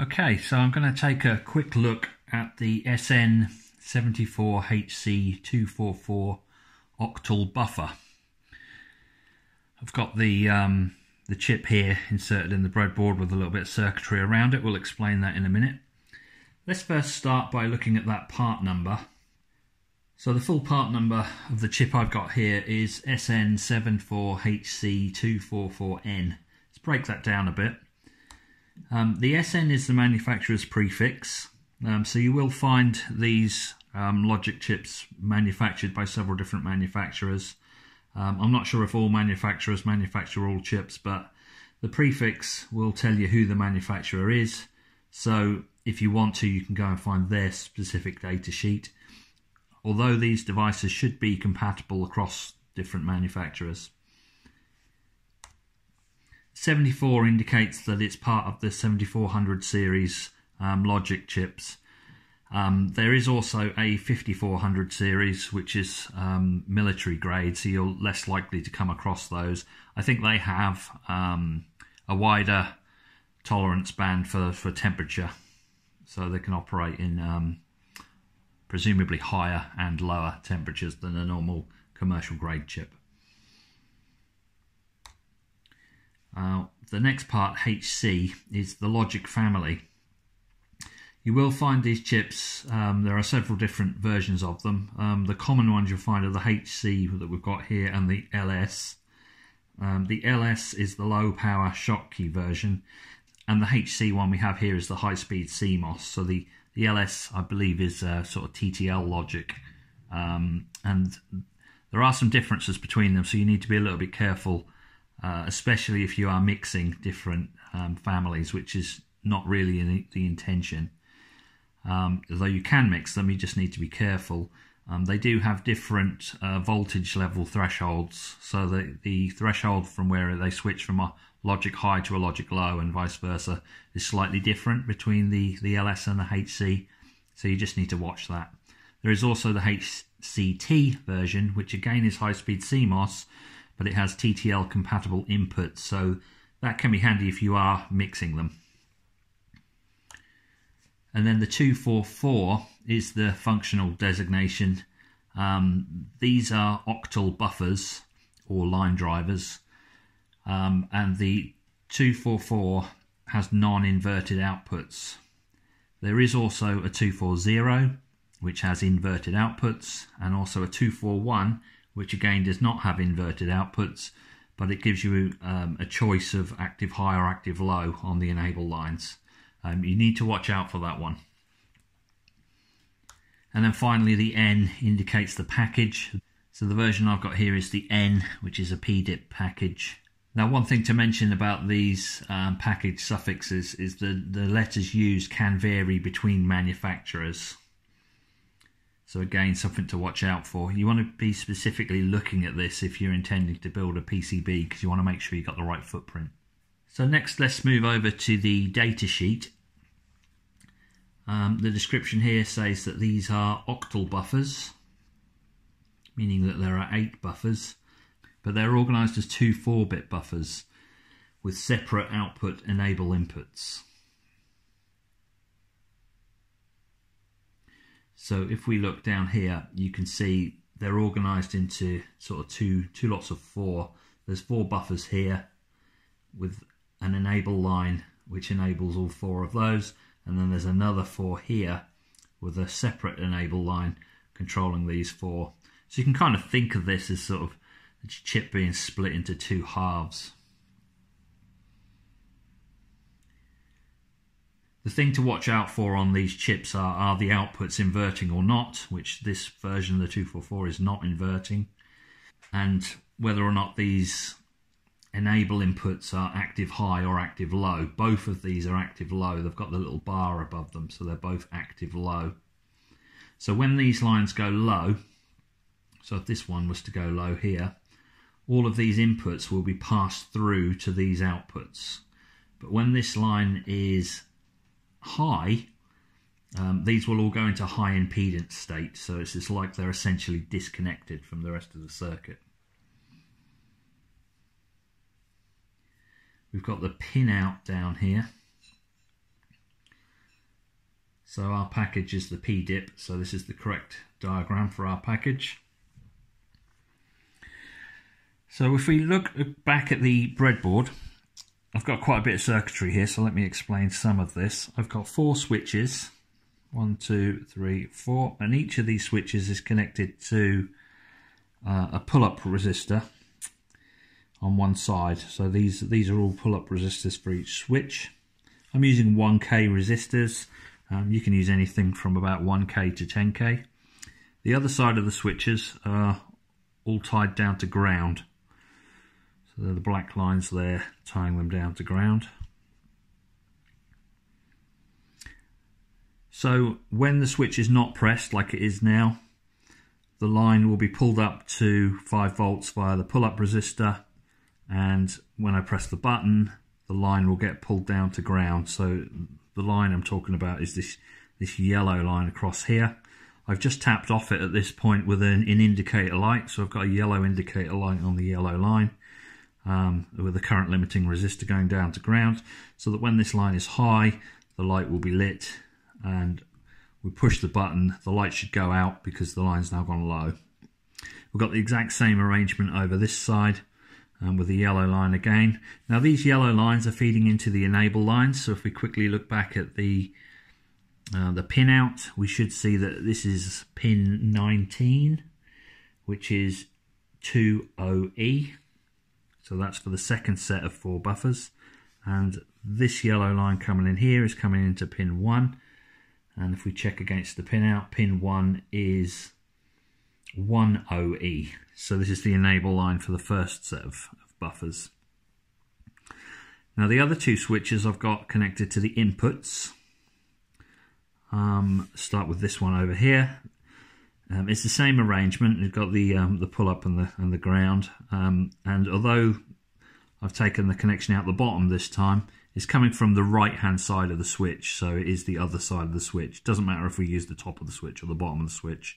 Okay, so I'm going to take a quick look at the SN74HC244 octal buffer. I've got the chip here inserted in the breadboard with a little bit of circuitry around it. We'll explain that in a minute. Let's first start by looking at that part number. So the full part number of the chip I've got here is SN74HC244N. Let's break that down a bit. The SN is the manufacturer's prefix, so you will find these logic chips manufactured by several different manufacturers. I'm not sure if all manufacturers manufacture all chips, but the prefix will tell you who the manufacturer is. So if you want to, you can go and find their specific data sheet. Although these devices should be compatible across different manufacturers. 74 indicates that it's part of the 7400 series logic chips. There is also a 5400 series, which is military grade, so you're less likely to come across those. I think they have a wider tolerance band for temperature, so they can operate in presumably higher and lower temperatures than a normal commercial grade chip. The next part, HC, is the logic family. You will find these chips, there are several different versions of them. The common ones you'll find are the HC that we've got here and the LS. The LS is the low power Schottky version, and the HC one we have here is the high speed CMOS. So the LS, I believe, is sort of TTL logic, and there are some differences between them, so you need to be a little bit careful. Especially if you are mixing different families, which is not really the intention. Although you can mix them, you just need to be careful. They do have different voltage level thresholds, so the threshold from where they switch from a logic high to a logic low and vice versa is slightly different between the LS and the HC, so you just need to watch that. There is also the HCT version, which again is high-speed CMOS, but it has TTL compatible inputs, so that can be handy if you are mixing them. And then the 244 is the functional designation. These are octal buffers or line drivers, and the 244 has non-inverted outputs. There is also a 240 which has inverted outputs, and also a 241 which again does not have inverted outputs, but it gives you a choice of active high or active low on the enable lines. You need to watch out for that one. And then finally the N indicates the package. So the version I've got here is the N, which is a PDIP package. Now, one thing to mention about these package suffixes is the letters used can vary between manufacturers. So again, something to watch out for. You want to be specifically looking at this if you're intending to build a PCB, because you want to make sure you've got the right footprint. So next, let's move over to the data sheet. The description here says that these are octal buffers, meaning that there are 8 buffers, but they're organized as 2 4-bit buffers with separate output enable inputs. So if we look down here, you can see they're organised into sort of two lots of 4. There's 4 buffers here with an enable line which enables all 4 of those, and then there's another 4 here with a separate enable line controlling these 4. So you can kind of think of this as sort of the chip being split into 2 halves. The thing to watch out for on these chips are the outputs inverting or not, which this version of the 244 is not inverting, and whether or not these enable inputs are active high or active low. Both of these are active low. They've got the little bar above them, so they're both active low. So when these lines go low, so if this one was to go low here, all of these inputs will be passed through to these outputs. But when this line is high, these will all go into high impedance state, so it's just like they're essentially disconnected from the rest of the circuit. We've got the pin out down here, So our package is the PDIP, so this is the correct diagram for our package. So if we look back at the breadboard, I've got quite a bit of circuitry here, so let me explain some of this. I've got 4 switches, 1, 2, 3, 4, and each of these switches is connected to a pull-up resistor on one side. So these are all pull-up resistors for each switch. I'm using 1K resistors. You can use anything from about 1K to 10K. The other side of the switches are all tied down to ground. So they're the black lines there tying them down to ground. So when the switch is not pressed like it is now, the line will be pulled up to 5 volts via the pull-up resistor, and when I press the button, the line will get pulled down to ground. So the line I'm talking about is this yellow line across here. I've just tapped off it at this point with an indicator light, so I've got a yellow indicator light on the yellow line with a current limiting resistor going down to ground, so that when this line is high, the light will be lit, and we push the button, the light should go out because the line's now gone low. We've got the exact same arrangement over this side with the yellow line again. Now these yellow lines are feeding into the enable lines, so if we quickly look back at the pin out, we should see that this is pin 19, which is 2OE, so that's for the second set of 4 buffers, and this yellow line coming in here is coming into pin 1, and if we check against the pin out, pin 1 is 1OE, so this is the enable line for the first set of buffers. Now the other 2 switches I've got connected to the inputs. Start with this one over here. It's the same arrangement. You've got the pull-up and the ground, and although I've taken the connection out the bottom this time, it's coming from the right-hand side of the switch, so it is the other side of the switch. It doesn't matter if we use the top of the switch or the bottom of the switch.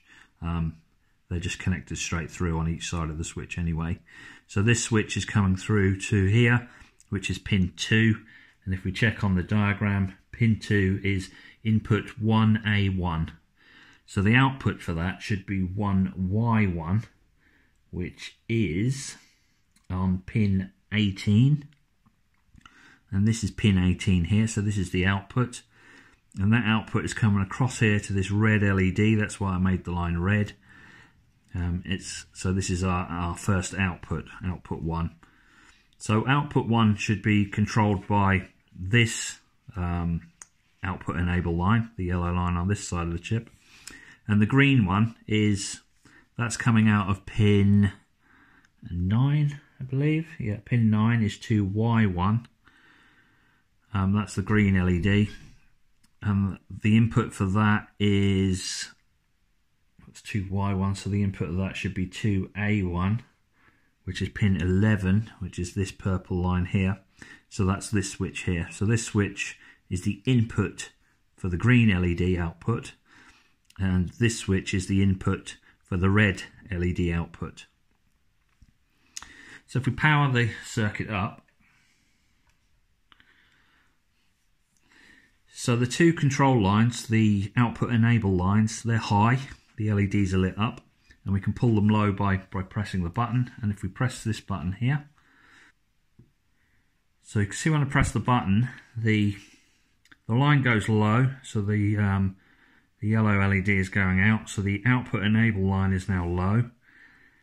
They're just connected straight through on each side of the switch anyway. So this switch is coming through to here, which is pin 2, and if we check on the diagram, pin 2 is input 1A1. So the output for that should be 1Y1, which is on pin 18, and this is pin 18 here, so this is the output, and that output is coming across here to this red LED. That's why I made the line red. So this is our first output 1. So output 1 should be controlled by this output enable line, the yellow line on this side of the chip, and the green one is that's coming out of pin 9, I believe. Yeah, pin 9 is 2Y1. That's the green LED, and the input for that is 2Y1, so the input of that should be 2A1, which is pin 11, which is this purple line here. So that's this switch here. So this switch is the input for the green LED output, and this switch is the input for the red LED output. So if we power the circuit up, so the 2 control lines, the output enable lines, they're high. The LEDs are lit up, and we can pull them low by pressing the button. And if we press this button here, so you can see when I press the button, the line goes low, so the yellow LED is going out, so the output enable line is now low.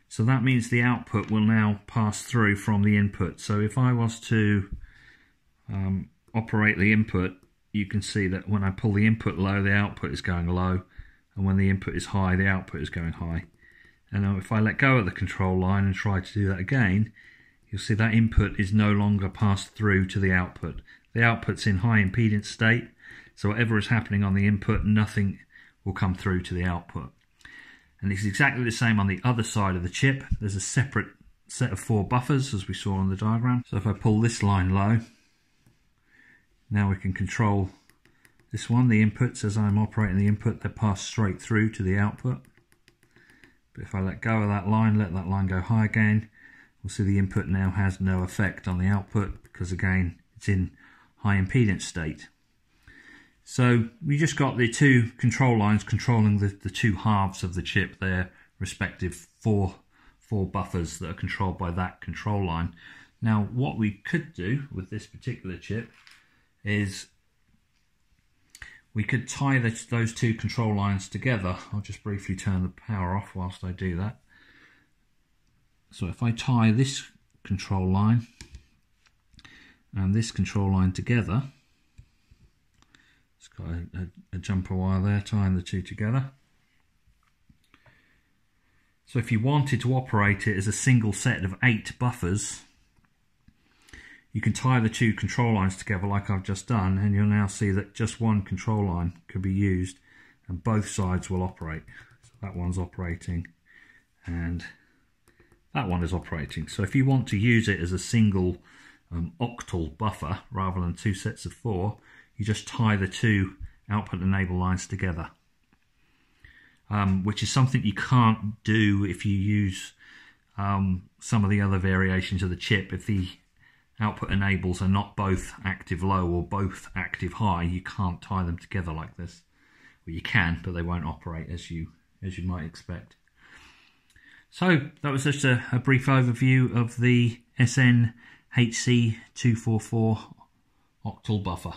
So that means the output will now pass through from the input. So if I was to operate the input, you can see that when I pull the input low, the output is going low. And when the input is high, the output is going high. And now if I let go of the control line and try to do that again, you'll see that input is no longer passed through to the output. The output's in high impedance state, so whatever is happening on the input, nothing will come through to the output. And it's exactly the same on the other side of the chip. There's a separate set of 4 buffers, as we saw on the diagram. So if I pull this line low, now we can control this one, the inputs, as I'm operating the input, they're passed straight through to the output. But if I let go of that line, let that line go high again, we'll see the input now has no effect on the output because, again, it's in high impedance state. So we just got the two control lines controlling the two halves of the chip, their respective four buffers that are controlled by that control line. Now what we could do with this particular chip is we could tie those two control lines together. I'll just briefly turn the power off whilst I do that. So if I tie this control line and this control line together, it's got a jumper wire there tying the two together. So if you wanted to operate it as a single set of 8 buffers, you can tie the two control lines together like I've just done, and you'll now see that just one control line could be used and both sides will operate. So that one's operating and that one is operating. So if you want to use it as a single octal buffer rather than two sets of 4, you just tie the two output enable lines together, which is something you can't do if you use some of the other variations of the chip. If the output enables are not both active low or both active high, you can't tie them together like this. Well, you can, but they won't operate as you might expect. So that was just a brief overview of the SN74HC244 octal buffer.